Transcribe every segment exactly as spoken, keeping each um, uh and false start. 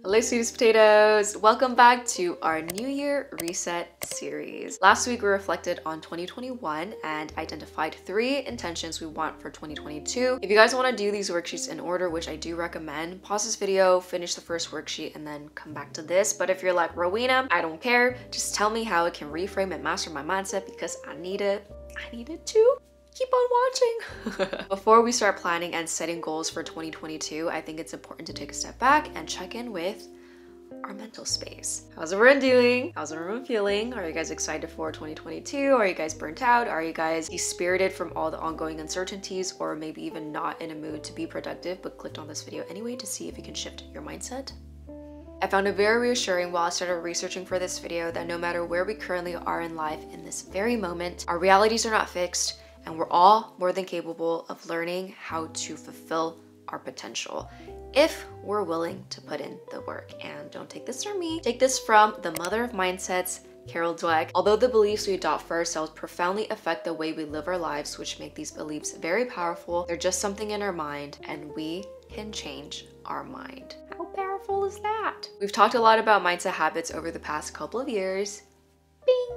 Hello, sweetest potatoes! Welcome back to our New Year Reset series. Last week we reflected on twenty twenty-one and identified three intentions we want for twenty twenty-two. If you guys want to do these worksheets in order, which I do recommend, pause this video, finish the first worksheet, and then come back to this. But if you're like, Rowena, I don't care, just tell me how I can reframe and master my mindset because I need it. I need it too. Keep on watching. Before we start planning and setting goals for twenty twenty-two, I think it's important to take a step back and check in with our mental space. How's everyone doing? How's everyone feeling? Are you guys excited for twenty twenty-two? Are you guys burnt out? Are you guys dispirited from all the ongoing uncertainties, or maybe even not in a mood to be productive but clicked on this video anyway to see if you can shift your mindset? I found it very reassuring while I started researching for this video that no matter where we currently are in life in this very moment, our realities are not fixed, and we're all more than capable of learning how to fulfill our potential if we're willing to put in the work. And don't take this from me, take this from the mother of mindsets, Carol Dweck. Although the beliefs we adopt for ourselves profoundly affect the way we live our lives, which make these beliefs very powerful, they're just something in our mind, and we can change our mind. How powerful is that? We've talked a lot about mindset habits over the past couple of years. Bing!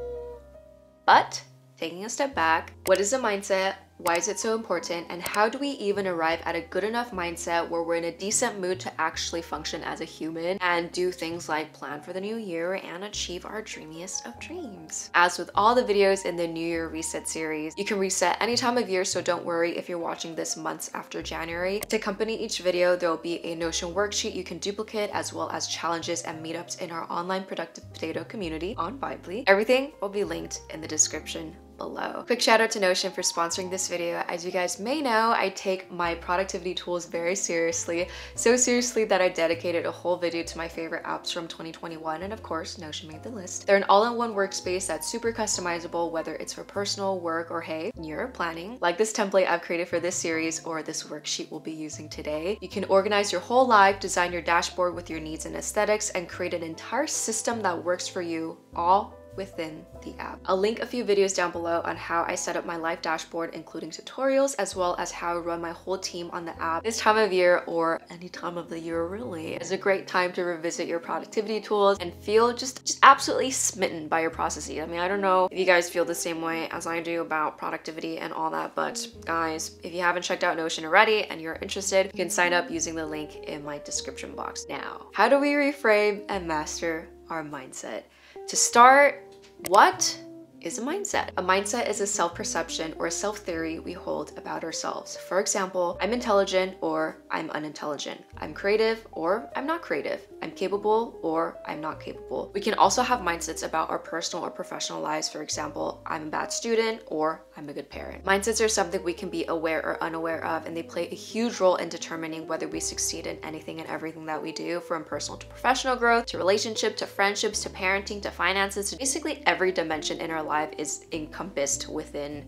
But taking a step back, what is a mindset? Why is it so important? And how do we even arrive at a good enough mindset where we're in a decent mood to actually function as a human and do things like plan for the new year and achieve our dreamiest of dreams? As with all the videos in the New Year Reset series, you can reset any time of year, so don't worry if you're watching this months after January. To accompany each video, there will be a Notion worksheet you can duplicate, as well as challenges and meetups in our online productive potato community on Vibely. Everything will be linked in the description below. Quick shout out to Notion for sponsoring this video. As you guys may know, I take my productivity tools very seriously, so seriously that I dedicated a whole video to my favorite apps from twenty twenty-one, and of course Notion made the list. They're an all-in-one workspace that's super customizable, whether it's for personal, work, or hey, you're planning. Like this template I've created for this series or this worksheet we'll be using today, you can organize your whole life, design your dashboard with your needs and aesthetics, and create an entire system that works for you, all within the app. I'll link a few videos down below on how I set up my life dashboard, including tutorials, as well as how I run my whole team on the app. This time of year, or any time of the year really, is a great time to revisit your productivity tools and feel just, just absolutely smitten by your processes. I mean, I don't know if you guys feel the same way as I do about productivity and all that, but guys, if you haven't checked out Notion already and you're interested, you can sign up using the link in my description box. Now, how do we reframe and master our mindset? To start, what is a mindset? A mindset is a self-perception or self-theory we hold about ourselves. For example, I'm intelligent or I'm unintelligent. I'm creative or I'm not creative. I'm capable or I'm not capable. We can also have mindsets about our personal or professional lives. For example, I'm a bad student or I'm a good parent. Mindsets are something we can be aware or unaware of, and they play a huge role in determining whether we succeed in anything and everything that we do, from personal to professional growth, to relationship, to friendships, to parenting, to finances, to basically every dimension in our life is encompassed within.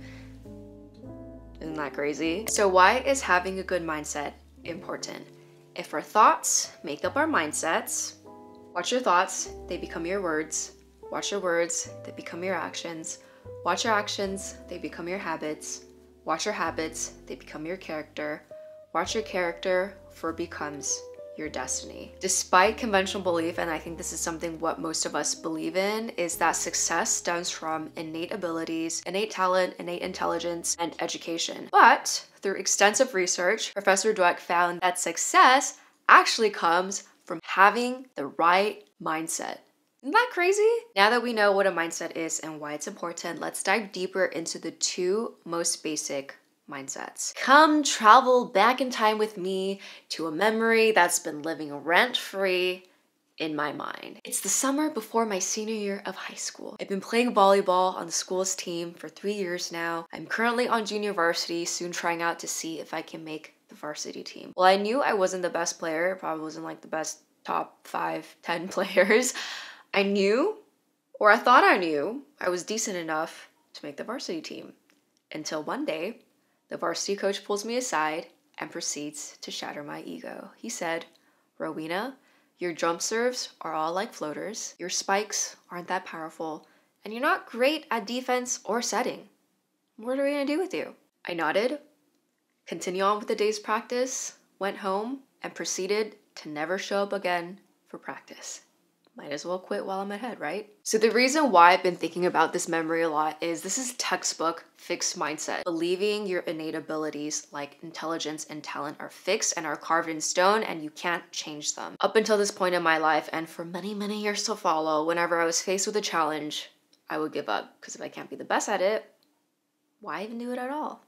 Isn't that crazy? So why is having a good mindset important? If our thoughts make up our mindsets, watch your thoughts, they become your words. Watch your words, they become your actions. Watch your actions, they become your habits. Watch your habits, they become your character. Watch your character, for it becomes your destiny. Despite conventional belief, and I think this is something what most of us believe in, is that success stems from innate abilities, innate talent, innate intelligence, and education. But through extensive research, Professor Dweck found that success actually comes from having the right mindset. Isn't that crazy? Now that we know what a mindset is and why it's important, let's dive deeper into the two most basic mindsets. Come travel back in time with me to a memory that's been living rent-free in my mind. It's the summer before my senior year of high school. I've been playing volleyball on the school's team for three years now. I'm currently on junior varsity, soon trying out to see if I can make the varsity team. Well, I knew I wasn't the best player, probably wasn't like the best top five, ten players. I knew, or I thought I knew, I was decent enough to make the varsity team. Until one day, the varsity coach pulls me aside and proceeds to shatter my ego. He said, "Rowena, your jump serves are all like floaters, your spikes aren't that powerful, and you're not great at defense or setting. What are we gonna do with you?" I nodded, continued on with the day's practice, went home, and proceeded to never show up again for practice. Might as well quit while I'm ahead, right? So the reason why I've been thinking about this memory a lot is this is textbook fixed mindset. Believing your innate abilities like intelligence and talent are fixed and are carved in stone and you can't change them. Up until this point in my life and for many, many years to follow, whenever I was faced with a challenge, I would give up. Because if I can't be the best at it, why even do it at all?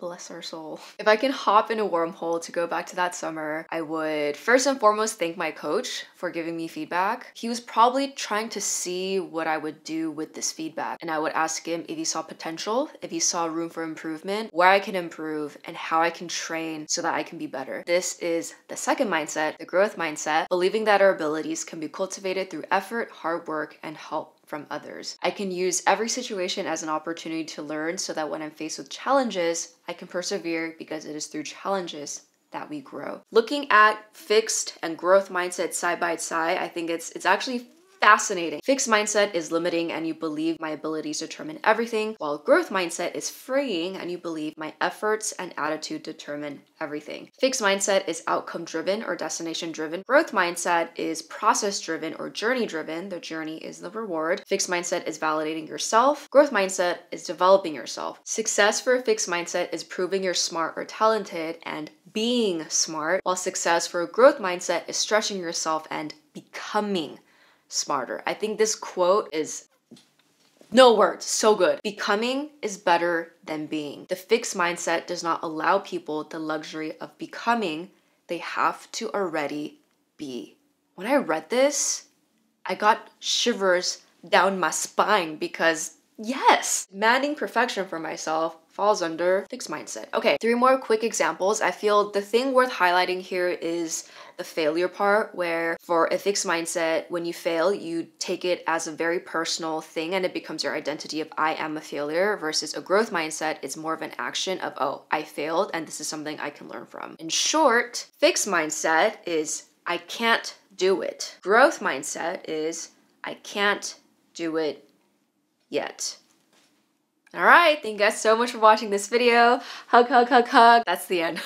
Bless our soul. If I can hop in a wormhole to go back to that summer, I would first and foremost thank my coach for giving me feedback. He was probably trying to see what I would do with this feedback, and I would ask him if he saw potential, if he saw room for improvement, where I can improve, and how I can train so that I can be better. This is the second mindset, the growth mindset, believing that our abilities can be cultivated through effort, hard work, and help from others. I can use every situation as an opportunity to learn so that when I'm faced with challenges, I can persevere because it is through challenges that we grow. Looking at fixed and growth mindset side by side, I think it's it's actually fascinating. Fixed mindset is limiting and you believe my abilities determine everything, while growth mindset is freeing and you believe my efforts and attitude determine everything. Fixed mindset is outcome driven or destination driven. Growth mindset is process driven or journey driven. The journey is the reward. Fixed mindset is validating yourself. Growth mindset is developing yourself. Success for a fixed mindset is proving you're smart or talented and being smart, while success for a growth mindset is stretching yourself and becoming smarter. I think this quote is no words, so good. Becoming is better than being. The fixed mindset does not allow people the luxury of becoming. They have to already be. When I read this, I got shivers down my spine because yes, demanding perfection for myself falls under fixed mindset. Okay, three more quick examples. I feel the thing worth highlighting here is the failure part, where for a fixed mindset, when you fail, you take it as a very personal thing and it becomes your identity of I am a failure, versus a growth mindset, it's more of an action of, oh, I failed and this is something I can learn from. In short, fixed mindset is I can't do it. Growth mindset is I can't do it yet. All right, thank you guys so much for watching this video. Hug, hug, hug, hug. That's the end.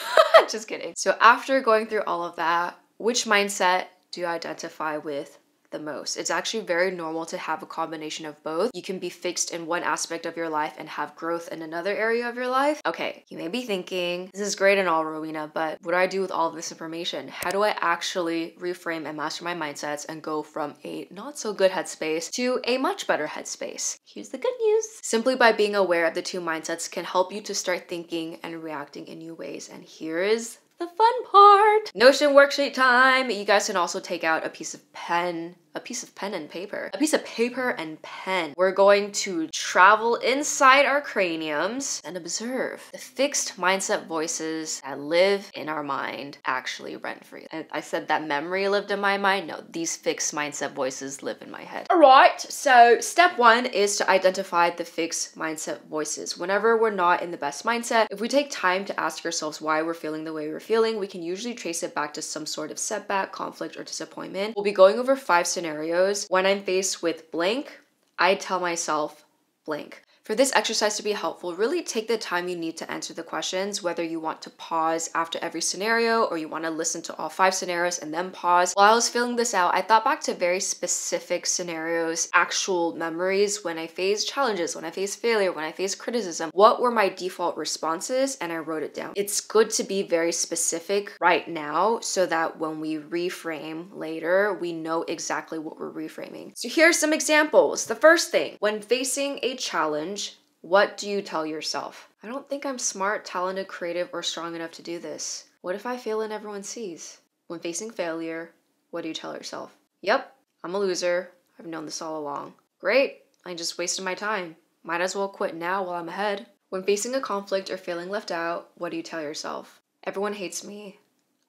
Just kidding. So after going through all of that, which mindset do you identify with the most? It's actually very normal to have a combination of both. You can be fixed in one aspect of your life and have growth in another area of your life. Okay, you may be thinking, this is great and all, Rowena, but what do I do with all of this information? How do I actually reframe and master my mindsets and go from a not so good headspace to a much better headspace? Here's the good news. Simply by being aware of the two mindsets can help you to start thinking and reacting in new ways. And here is the fun part. Notion worksheet time. You guys can also take out a piece of pen, a piece of pen and paper, a piece of paper and pen. We're going to travel inside our craniums and observe the fixed mindset voices that live in our mind actually rent-free. I, I said that memory lived in my mind. No, these fixed mindset voices live in my head. All right, so step one is to identify the fixed mindset voices. Whenever we're not in the best mindset, if we take time to ask ourselves why we're feeling the way we're feeling, we can usually trace it back to some sort of setback, conflict, or disappointment. We'll be going over five scenarios. When I'm faced with blank, I tell myself blank. For this exercise to be helpful, really take the time you need to answer the questions, whether you want to pause after every scenario or you want to listen to all five scenarios and then pause. While I was filling this out, I thought back to very specific scenarios, actual memories, when I faced challenges, when I faced failure, when I faced criticism. What were my default responses? And I wrote it down. It's good to be very specific right now so that when we reframe later, we know exactly what we're reframing. So here are some examples. The first thing, when facing a challenge, what do you tell yourself? I don't think I'm smart, talented, creative, or strong enough to do this. What if I fail and everyone sees? When facing failure, what do you tell yourself? Yep, I'm a loser. I've known this all along. Great, I just wasted my time. Might as well quit now while I'm ahead. When facing a conflict or feeling left out, what do you tell yourself? Everyone hates me.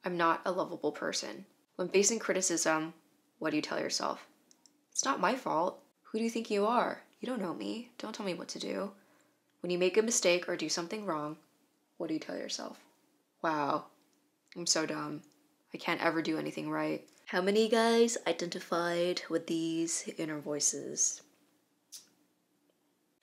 I'm not a lovable person. When facing criticism, what do you tell yourself? It's not my fault. Who do you think you are? You don't know me. Don't tell me what to do. When you make a mistake or do something wrong, what do you tell yourself? Wow, I'm so dumb. I can't ever do anything right. How many guys identified with these inner voices?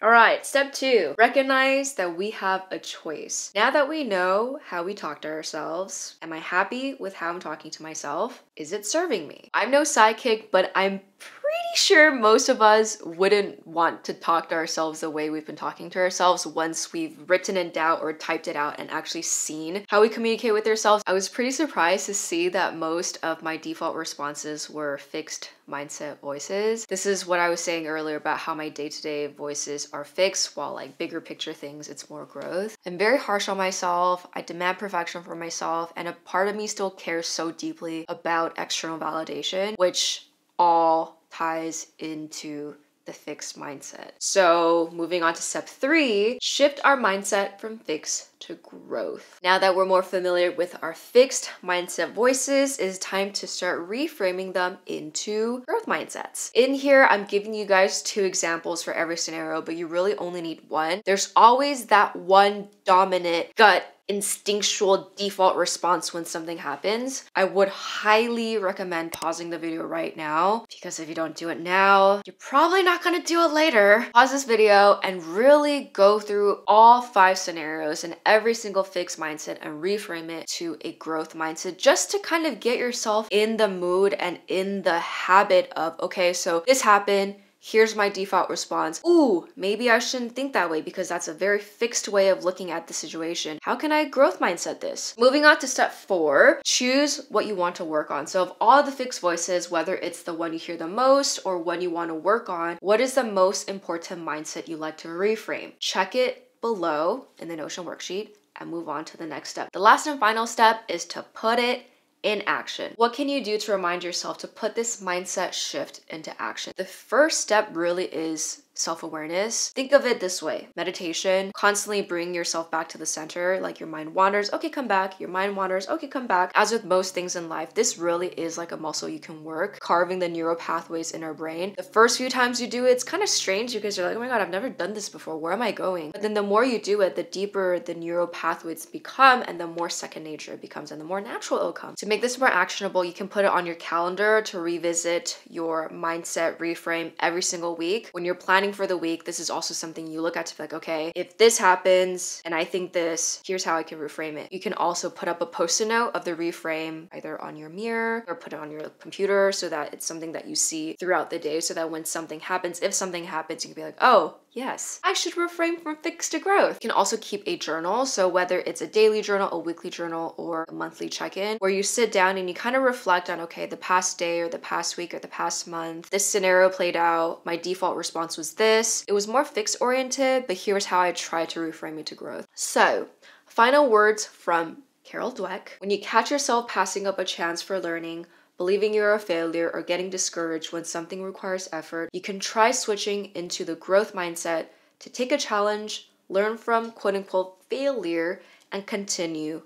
All right, step two, recognize that we have a choice. Now that we know how we talk to ourselves, am I happy with how I'm talking to myself? Is it serving me? I'm no psychic, but I'm pretty sure most of us wouldn't want to talk to ourselves the way we've been talking to ourselves once we've written it down or typed it out and actually seen how we communicate with ourselves. I was pretty surprised to see that most of my default responses were fixed mindset voices. This is what I was saying earlier about how my day-to-day voices are fixed, while like bigger picture things, it's more growth. I'm very harsh on myself. I demand perfection for myself, and a part of me still cares so deeply about external validation, which all ties into the fixed mindset. So moving on to step three, shift our mindset from fixed to growth. Now that we're more familiar with our fixed mindset voices, it's time to start reframing them into growth mindsets. In here, I'm giving you guys two examples for every scenario, but you really only need one. There's always that one dominant gut instinctual default response when something happens. I would highly recommend pausing the video right now, because if you don't do it now, you're probably not gonna do it later. Pause this video and really go through all five scenarios and every single fixed mindset and reframe it to a growth mindset, just to kind of get yourself in the mood and in the habit of, okay, so this happened, here's my default response. Ooh, maybe I shouldn't think that way because that's a very fixed way of looking at the situation. How can I growth mindset this? Moving on to step four, choose what you want to work on. So of all the fixed voices, whether it's the one you hear the most or one you want to work on, what is the most important mindset you like to reframe? Check it below in the Notion worksheet and move on to the next step. The last and final step is to put it in action. What can you do to remind yourself to put this mindset shift into action? The first step really is self-awareness. Think of it this way, meditation, constantly bringing yourself back to the center, like your mind wanders, okay, come back, your mind wanders, okay, come back. As with most things in life, this really is like a muscle you can work, carving the neural pathways in our brain. The first few times you do it, it's kind of strange because you're like, oh my God, I've never done this before, where am I going? But then the more you do it, the deeper the neural pathways become and the more second nature it becomes and the more natural it'll come. To make this more actionable, you can put it on your calendar to revisit your mindset reframe every single week. When you're planning for the week, this is also something you look at to be like, okay, if this happens and I think this, here's how I can reframe it. You can also put up a post-it note of the reframe either on your mirror or put it on your computer so that it's something that you see throughout the day, so that when something happens, if something happens, you can be like, oh, yes, I should reframe from fixed to growth. You can also keep a journal. So whether it's a daily journal, a weekly journal, or a monthly check-in, where you sit down and you kind of reflect on, okay, the past day or the past week or the past month, this scenario played out, my default response was this. It was more fixed oriented, but here's how I try to reframe it to growth. So final words from Carol Dweck. When you catch yourself passing up a chance for learning, believing you're a failure, or getting discouraged when something requires effort, you can try switching into the growth mindset to take a challenge, learn from quote-unquote failure, and continue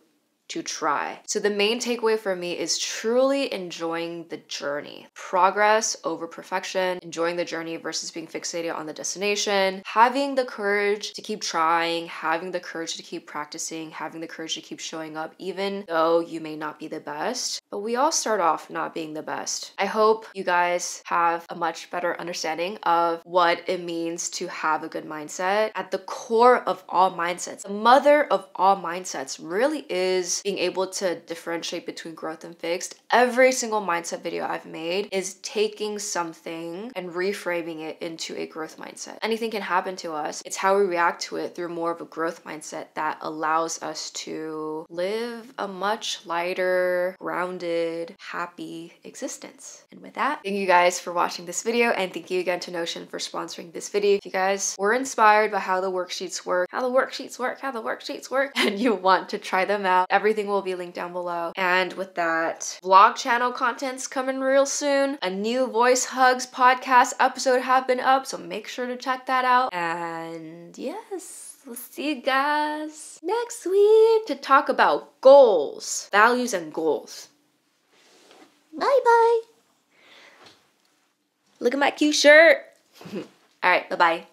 to try. So the main takeaway for me is truly enjoying the journey. Progress over perfection, enjoying the journey versus being fixated on the destination, having the courage to keep trying, having the courage to keep practicing, having the courage to keep showing up, even though you may not be the best, but we all start off not being the best. I hope you guys have a much better understanding of what it means to have a good mindset. At the core of all mindsets, the mother of all mindsets really is being able to differentiate between growth and fixed. Every single mindset video I've made is taking something and reframing it into a growth mindset. Anything can happen to us. It's how we react to it through more of a growth mindset that allows us to live a much lighter, grounded, happy existence. And with that, thank you guys for watching this video, and thank you again to Notion for sponsoring this video. If you guys were inspired by how the worksheets work, how the worksheets work, how the worksheets work, and you want to try them out, everything will be linked down below. And with that, vlog channel content's coming real soon. A new Voice Hugs podcast episode has been up, so make sure to check that out. And yes, we'll see you guys next week to talk about goals, values, and goals. Bye-bye. Look at my cute shirt. All right, bye-bye.